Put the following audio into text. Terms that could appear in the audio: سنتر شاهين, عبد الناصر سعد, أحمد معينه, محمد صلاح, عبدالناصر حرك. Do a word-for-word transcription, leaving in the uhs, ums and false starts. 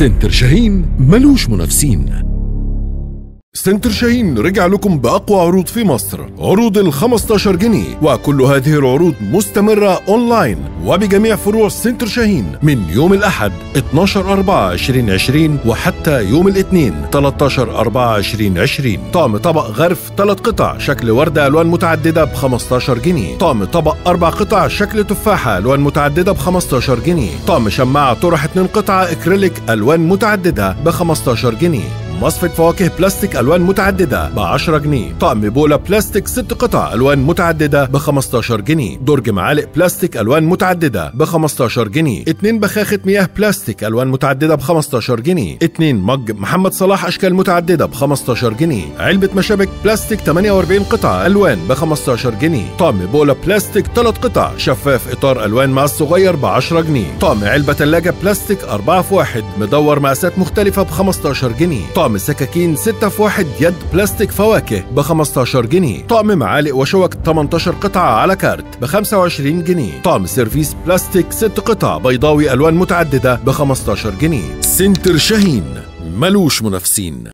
سنتر شاهين ملوش منافسين. سنتر شاهين رجع لكم بأقوى عروض في مصر، عروض ال خمستاشر جنيه، وكل هذه العروض مستمرة أونلاين وبجميع فروع سنتر شاهين من يوم الأحد اتناشر اربعة الفين وعشرين وحتى يوم الاثنين تلتاشر اربعة الفين وعشرين. طقم طبق غرف ثلاث قطع شكل وردة ألوان متعددة ب خمستاشر جنيه، طقم طبق أربع قطع شكل تفاحة ألوان متعددة ب خمستاشر جنيه، طقم شماعة طرح اتنين قطعة إكريليك ألوان متعددة ب خمستاشر جنيه، مصفة فواكه بلاستيك ألوان متعددة ب عشرة جنيه، طقم بولا بلاستيك ست قطع ألوان متعددة ب خمستاشر جنيه، درج معالق بلاستيك ألوان متعددة ب خمستاشر جنيه، اتنين بخاخة مياه بلاستيك ألوان متعددة ب خمستاشر جنيه، اتنين مج محمد صلاح أشكال متعددة ب خمستاشر جنيه، علبة مشابك بلاستيك تمنية واربعين قطعة ألوان ب خمستاشر جنيه، طقم بولا بلاستيك ثلاث قطع شفاف إطار ألوان مع الصغير ب عشرة جنيه، طقم علبة ثلاجة بلاستيك اربعة في واحد مدور مقاسات مختلفة ب خمستاشر جنيه، طقم سكاكين ستة في واحد يد بلاستيك فواكه ب خمستاشر جنيه، طقم معالق وشوك تمنتاشر قطعة على كارت ب خمسة وعشرين جنيه، طقم سيرفيس بلاستيك ست قطع بيضاوي ألوان متعددة ب خمستاشر جنيه. سنتر شاهين ملوش منافسين.